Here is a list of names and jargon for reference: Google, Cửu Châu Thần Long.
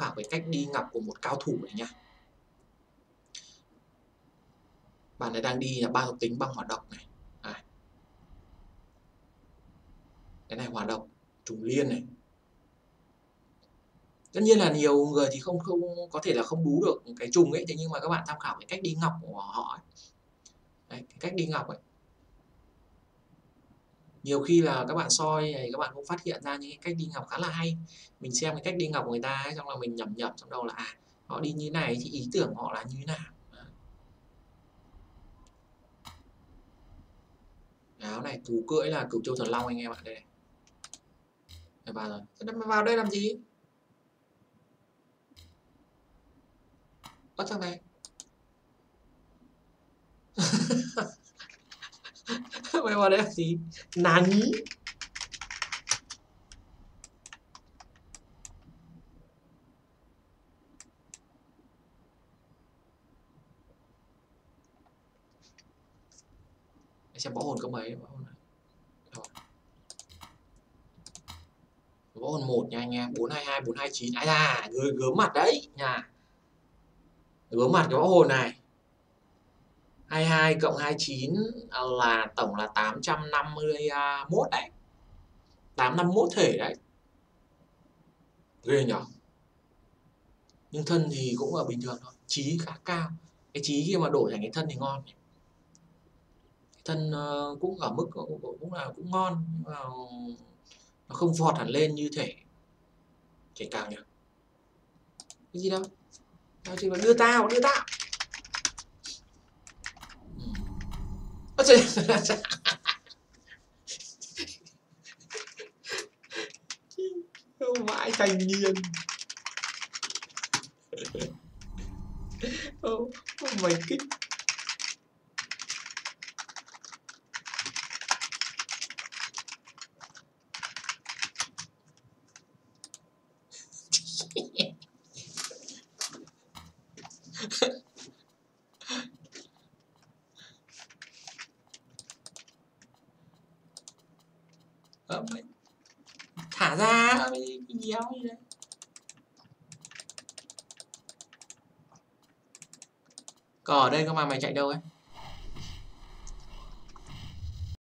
khảo cái cách đi ngọc của một cao thủ này nha. Bạn ấy đang đi là ba thuộc tính băng hỏa độc này. À, cái này hỏa độc trùng liên này. Tất nhiên là nhiều người thì không có thể là không bú được cái trùng ấy, thế nhưng mà các bạn tham khảo cái cách đi ngọc của họ ấy. Đấy, cái cách đi ngọc ấy, nhiều khi là các bạn soi này các bạn cũng phát hiện ra những cái cách đi ngọc khá là hay. Mình xem cái cách đi ngọc của người ta ấy, xong là mình nhẩm nhẩm trong đầu là à, họ đi như này thì ý tưởng họ là như thế nào. Áo này thú cưỡi là Cửu Châu Thần Long anh em ạ. Đây này, vào rồi. Vào đây làm gì? Ơ thằng này mày vào đây làm gì? Nán nhí. Xem võ hồn có mấy. Võ hồn 1 nha anh em. 422, 429. Ai da, người gớm mặt đấy nha. Gớm mặt cái võ hồn này. 22 cộng 29 là tổng là 851 đấy. 851 thể đấy. Ghê nhở. Nhưng thân thì cũng là bình thường thôi. Chí khá cao. Cái chí khi mà đổi thành cái thân thì ngon. Thân cũng ở mức cũng ngon, nhưng mà nó không vọt hẳn lên như thể cao nhỉ. Cái gì đâu, tao chỉ còn đưa tao ơ trời. Vãi thành niên. Mày kích. Thả ra cái nhéo gì đấy. Cỏ ở đây cơ mà mày chạy đâu ấy?